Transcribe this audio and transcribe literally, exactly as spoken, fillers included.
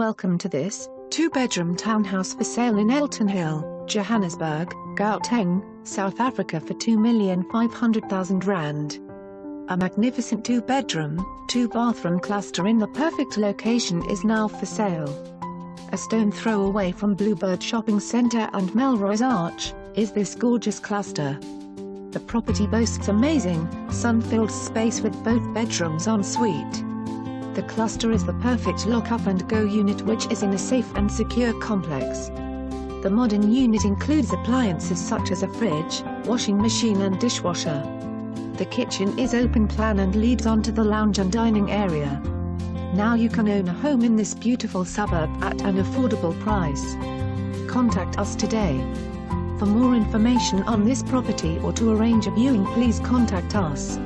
Welcome to this two-bedroom townhouse for sale in Eltonhill, Johannesburg, Gauteng, South Africa for two million five hundred thousand rand. A magnificent two-bedroom, two-bathroom cluster in the perfect location is now for sale. A stone throw away from Blubird Shopping Centre and Melrose Arch is this gorgeous cluster. The property boasts amazing, sun-filled space with both bedrooms en suite. The cluster is the perfect lock-up and go unit, which is in a safe and secure complex. The modern unit includes appliances such as a fridge, washing machine and dishwasher. The kitchen is open plan and leads onto the lounge and dining area. Now you can own a home in this beautiful suburb at an affordable price. Contact us today. For more information on this property or to arrange a viewing, please contact us.